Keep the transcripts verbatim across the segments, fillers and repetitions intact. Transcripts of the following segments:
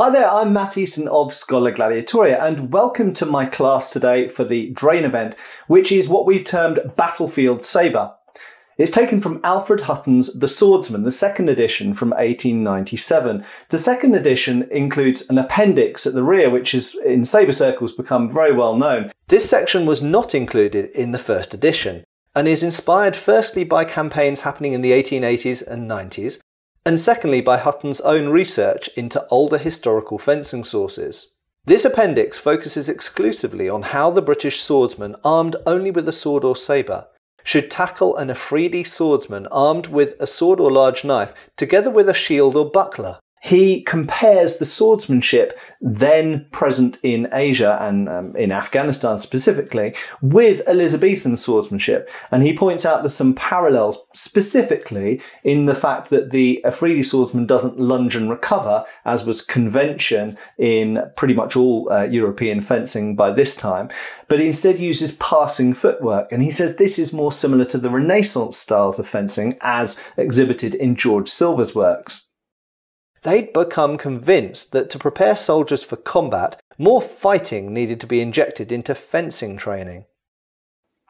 Hi there, I'm Matt Easton of Scholagladiatoria, and welcome to my class today for the Dreynevent, which is what we've termed Battlefield Sabre. It's taken from Alfred Hutton's The Swordsman, the second edition from eighteen ninety-seven. The second edition includes an appendix at the rear, which has in sabre circles become very well known. This section was not included in the first edition, and is inspired firstly by campaigns happening in the eighteen eighties and nineties, and secondly by Hutton's own research into older historical fencing sources. This appendix focuses exclusively on how the British swordsman, armed only with a sword or sabre, should tackle an Afridi swordsman armed with a sword or large knife, together with a shield or buckler. He compares the swordsmanship then present in Asia, and um, in Afghanistan specifically, with Elizabethan swordsmanship. And he points out there's some parallels, specifically in the fact that the Afridi swordsman doesn't lunge and recover, as was convention in pretty much all uh, European fencing by this time, but instead uses passing footwork. And he says this is more similar to the Renaissance styles of fencing as exhibited in George Silver's works. They'd become convinced that to prepare soldiers for combat, more fighting needed to be injected into fencing training.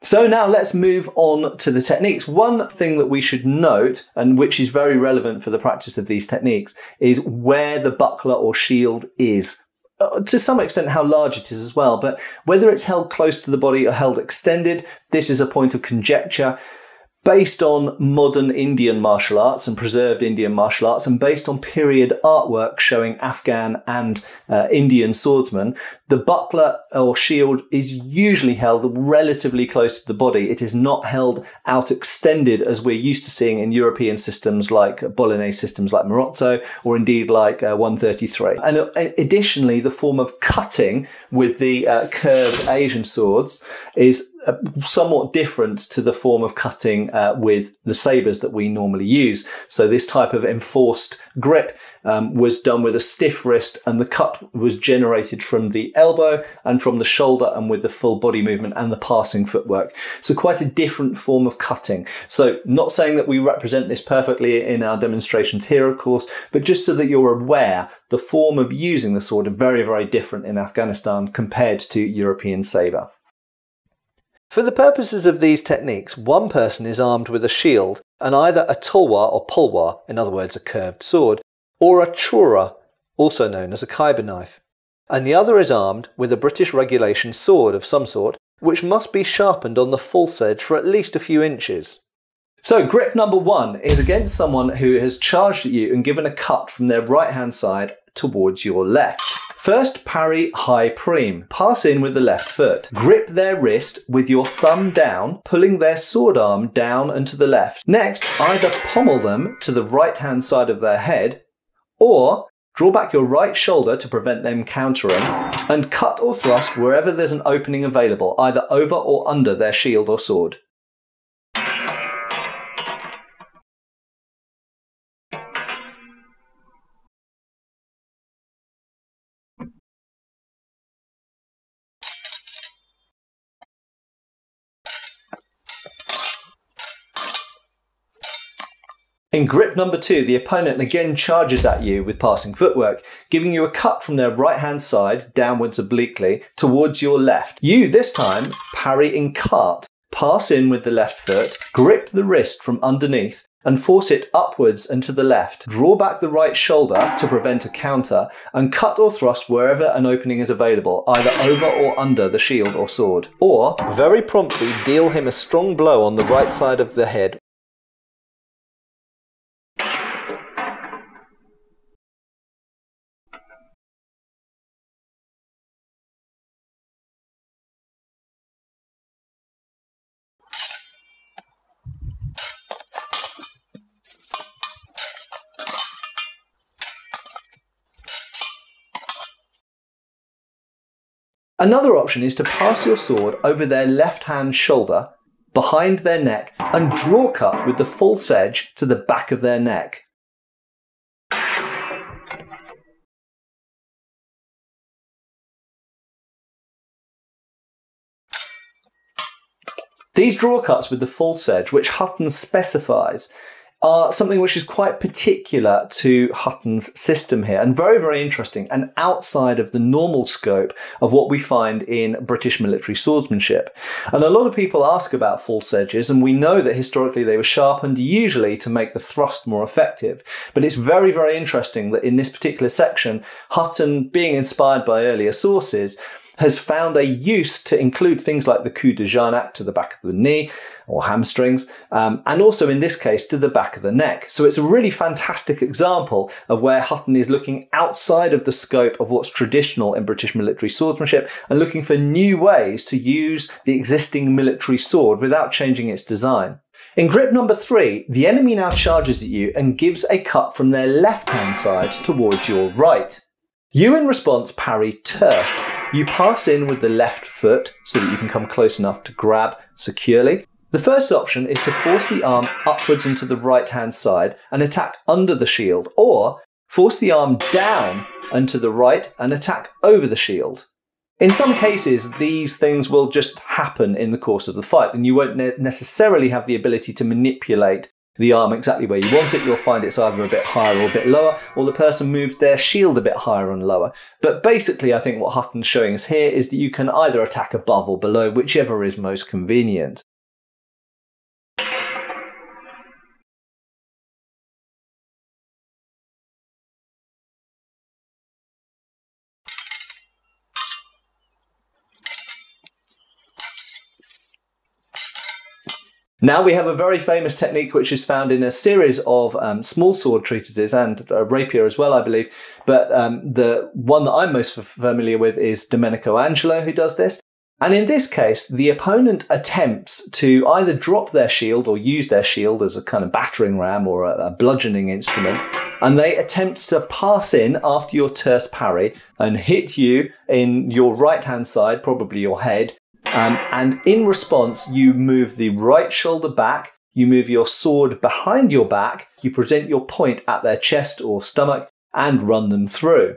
So now let's move on to the techniques. One thing that we should note, and which is very relevant for the practice of these techniques, is where the buckler or shield is. Uh, to some extent how large it is as well, but whether it's held close to the body or held extended, this is a point of conjecture. Based on modern Indian martial arts and preserved Indian martial arts, and based on period artwork showing Afghan and uh, Indian swordsmen, the buckler or shield is usually held relatively close to the body. It is not held out extended as we're used to seeing in European systems like Bolognese systems like Marozzo, or indeed like uh, one thirty-three. And uh, additionally, the form of cutting with the uh, curved Asian swords is Uh, somewhat different to the form of cutting uh, with the sabres that we normally use. So this type of enforced grip um, was done with a stiff wrist, and the cut was generated from the elbow and from the shoulder and with the full body movement and the passing footwork. So quite a different form of cutting. So not saying that we represent this perfectly in our demonstrations here, of course, but just so that you're aware, the form of using the sword are very, very different in Afghanistan compared to European sabre. For the purposes of these techniques, one person is armed with a shield and either a tulwar or polwar, in other words a curved sword, or a chura, also known as a Khyber knife, and the other is armed with a British regulation sword of some sort, which must be sharpened on the false edge for at least a few inches. So grip number one is against someone who has charged at you and given a cut from their right hand side towards your left. First, parry high preem. Pass in with the left foot. Grip their wrist with your thumb down, pulling their sword arm down and to the left. Next, either pommel them to the right-hand side of their head, or draw back your right shoulder to prevent them countering, and cut or thrust wherever there's an opening available, either over or under their shield or sword. In grip number two, the opponent again charges at you with passing footwork, giving you a cut from their right-hand side, downwards obliquely, towards your left. You, this time, parry in cart, pass in with the left foot, grip the wrist from underneath, and force it upwards and to the left. Draw back the right shoulder to prevent a counter, and cut or thrust wherever an opening is available, either over or under the shield or sword. Or, very promptly, deal him a strong blow on the right side of the head, Another option is to pass your sword over their left hand shoulder, behind their neck, and draw cut with the false edge to the back of their neck. These draw cuts with the false edge, which Hutton specifies, are something which is quite particular to Hutton's system here, and very, very interesting, and outside of the normal scope of what we find in British military swordsmanship. And a lot of people ask about false edges, and we know that historically they were sharpened usually to make the thrust more effective. But it's very, very interesting that in this particular section, Hutton, being inspired by earlier sources, has found a use to include things like the coup de jarnac to the back of the knee or hamstrings, um, and also in this case to the back of the neck. So it's a really fantastic example of where Hutton is looking outside of the scope of what's traditional in British military swordsmanship and looking for new ways to use the existing military sword without changing its design. In grip number three, the enemy now charges at you and gives a cut from their left-hand side towards your right. You, in response, parry terse. You pass in with the left foot so that you can come close enough to grab securely. The first option is to force the arm upwards into the right-hand side and attack under the shield, or force the arm down and to the right and attack over the shield. In some cases, these things will just happen in the course of the fight, and you won't ne- necessarily have the ability to manipulate the arm exactly where you want it. You'll find it's either a bit higher or a bit lower, or the person moved their shield a bit higher and lower. But basically, I think what Hutton's showing us here is that you can either attack above or below, whichever is most convenient. Now we have a very famous technique which is found in a series of um, small sword treatises and uh, rapier as well, I believe. But um, the one that I'm most familiar with is Domenico Angelo, who does this. And in this case, the opponent attempts to either drop their shield or use their shield as a kind of battering ram or a, a bludgeoning instrument. And they attempt to pass in after your terse parry and hit you in your right-hand side, probably your head. Um, and in response, you move the right shoulder back, you move your sword behind your back, you present your point at their chest or stomach, and run them through.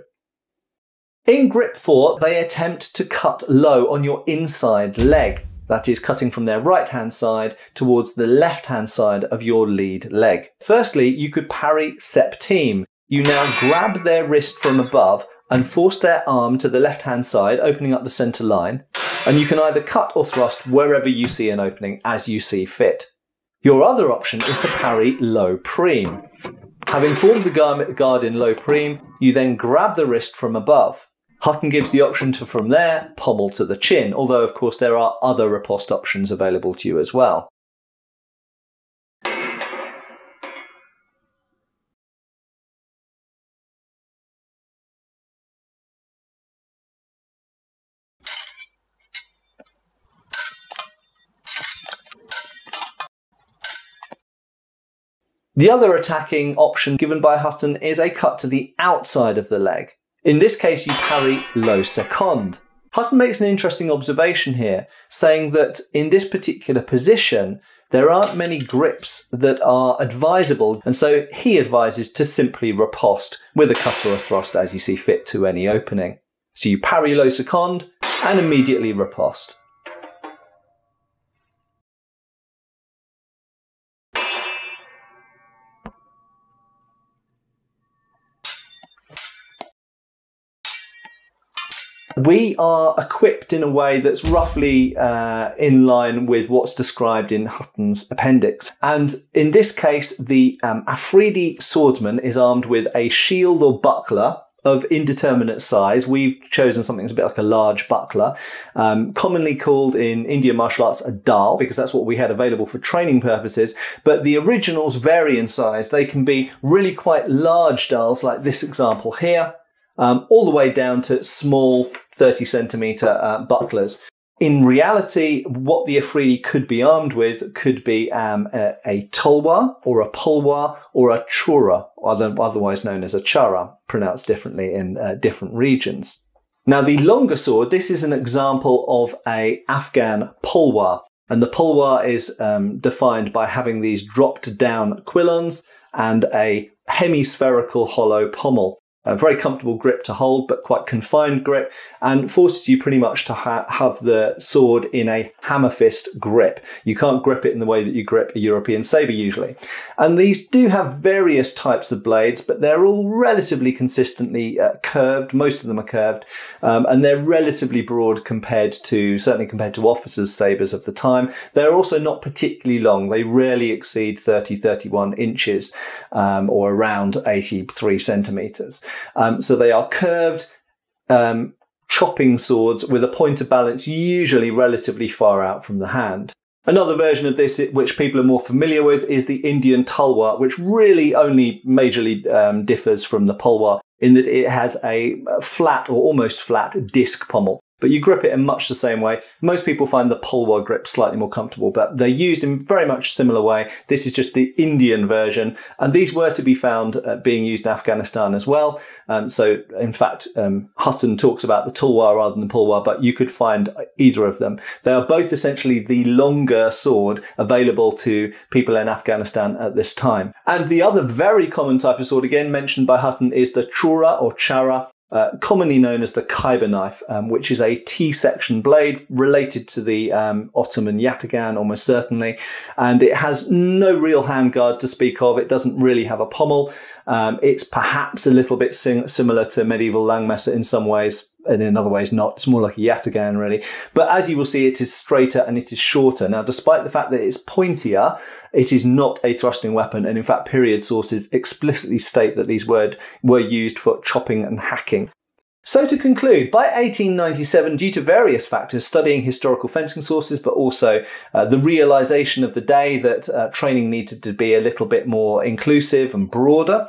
In grip four, they attempt to cut low on your inside leg, that is cutting from their right-hand side towards the left-hand side of your lead leg. Firstly, you could parry septime. You now grab their wrist from above and force their arm to the left-hand side, opening up the centre line, and you can either cut or thrust wherever you see an opening as you see fit. Your other option is to parry low prime. Having formed the guard in low prime, you then grab the wrist from above. Hutton gives the option to, from there, pommel to the chin, although of course there are other riposte options available to you as well. The other attacking option given by Hutton is a cut to the outside of the leg. In this case, you parry low second. Hutton makes an interesting observation here, saying that in this particular position, there aren't many grips that are advisable, and so he advises to simply riposte with a cut or a thrust as you see fit to any opening. So you parry low second and immediately riposte. We are equipped in a way that's roughly uh, in line with what's described in Hutton's appendix. And in this case, the um, Afridi swordsman is armed with a shield or buckler of indeterminate size. We've chosen something that's a bit like a large buckler, um, commonly called in Indian martial arts a dal, because that's what we had available for training purposes. But the originals vary in size. They can be really quite large dals, like this example here, Um, all the way down to small thirty centimetre uh, bucklers. In reality, what the Afridi could be armed with could be um, a, a tulwar or a polwar or a chura, other, otherwise known as a chura, pronounced differently in uh, different regions. Now, the longer sword, this is an example of a Afghan polwar, and the polwar is um, defined by having these dropped down quillons and a hemispherical hollow pommel. A very comfortable grip to hold, but quite confined grip, and forces you pretty much to ha have the sword in a hammer fist grip. You can't grip it in the way that you grip a European sabre usually. And these do have various types of blades, but they're all relatively consistently uh, curved. Most of them are curved, um, and they're relatively broad compared to, certainly compared to officers' sabres of the time. They're also not particularly long. They rarely exceed thirty, thirty-one inches, um, or around eighty-three centimetres. Um, so they are curved um, chopping swords with a point of balance usually relatively far out from the hand. Another version of this, which people are more familiar with, is the Indian tulwar, which really only majorly um, differs from the polwar in that it has a flat or almost flat disc pommel. But you grip it in much the same way. Most people find the polwar grip slightly more comfortable, but they're used in very much similar way. This is just the Indian version, and these were to be found uh, being used in Afghanistan as well. Um, so, in fact, um, Hutton talks about the tulwar rather than the polwar, but you could find either of them. They are both essentially the longer sword available to people in Afghanistan at this time. And the other very common type of sword, again mentioned by Hutton, is the chura or chara. Uh, commonly known as the Khyber knife, um, which is a T-section blade related to the um, Ottoman Yatagan, almost certainly, and it has no real handguard to speak of. It doesn't really have a pommel. Um, it's perhaps a little bit sim similar to medieval Langmesser in some ways, and in other ways not. It's more like a Yatagan, really. But as you will see, it is straighter and it is shorter. Now, despite the fact that it's pointier, it is not a thrusting weapon. And in fact, period sources explicitly state that these word were used for chopping and hacking. So to conclude, by eighteen ninety-seven, due to various factors, studying historical fencing sources, but also uh, the realization of the day that uh, training needed to be a little bit more inclusive and broader,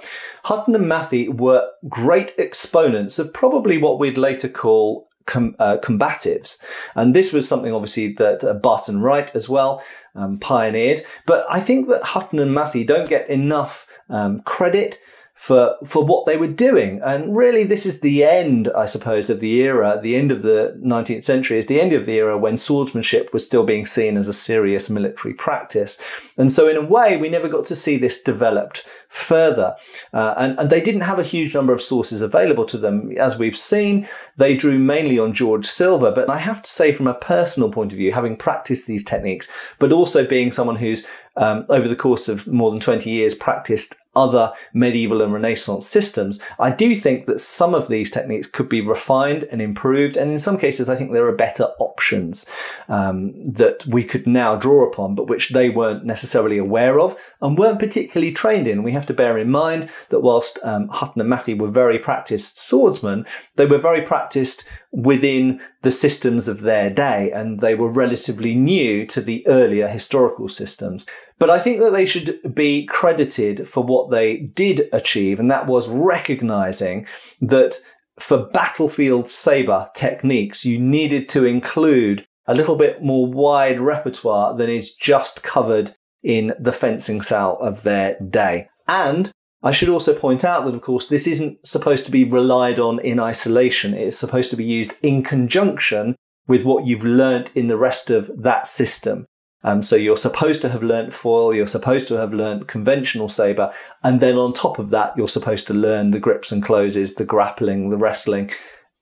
Hutton and Matthey were great exponents of probably what we'd later call com uh, combatives. And this was something, obviously, that uh, Barton Wright as well um, pioneered. But I think that Hutton and Matthey don't get enough um, credit for for what they were doing. And really, this is the end, I suppose, of the era. The end of the nineteenth century is the end of the era when swordsmanship was still being seen as a serious military practice. And so, in a way, we never got to see this developed further. Uh, and, and they didn't have a huge number of sources available to them. As we've seen, they drew mainly on George Silver. But I have to say, from a personal point of view, having practiced these techniques, but also being someone who's Um, over the course of more than twenty years practiced other medieval and Renaissance systems, I do think that some of these techniques could be refined and improved, and in some cases I think there are better options um, that we could now draw upon, but which they weren't necessarily aware of and weren't particularly trained in. We have to bear in mind that whilst um, Hutton and Matthey were very practiced swordsmen, they were very practiced within the systems of their day, and they were relatively new to the earlier historical systems. But I think that they should be credited for what they did achieve, and that was recognizing that for battlefield sabre techniques, you needed to include a little bit more wide repertoire than is just covered in the fencing style of their day. And I should also point out that, of course, this isn't supposed to be relied on in isolation. It's supposed to be used in conjunction with what you've learnt in the rest of that system. Um, so you're supposed to have learnt foil, you're supposed to have learnt conventional sabre, and then on top of that, you're supposed to learn the grips and closes, the grappling, the wrestling,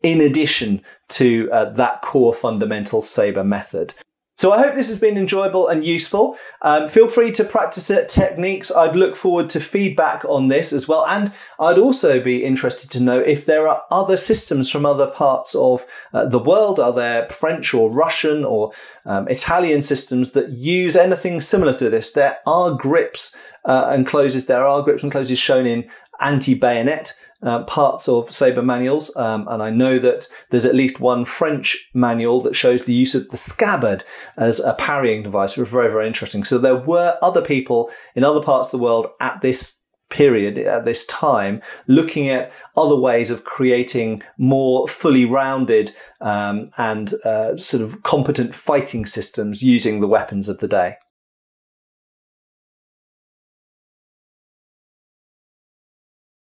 in addition to uh, that core fundamental sabre method. So I hope this has been enjoyable and useful. Um, feel free to practice it, techniques. I'd look forward to feedback on this as well. And I'd also be interested to know if there are other systems from other parts of uh, the world. Are there French or Russian or um, Italian systems that use anything similar to this? There are grips uh, and closes. There are grips and closes shown in anti-bayonet Uh, parts of sabre manuals, um, and I know that there's at least one French manual that shows the use of the scabbard as a parrying device, which was very, very interesting. So there were other people in other parts of the world at this period, at this time, looking at other ways of creating more fully rounded um, and uh, sort of competent fighting systems using the weapons of the day.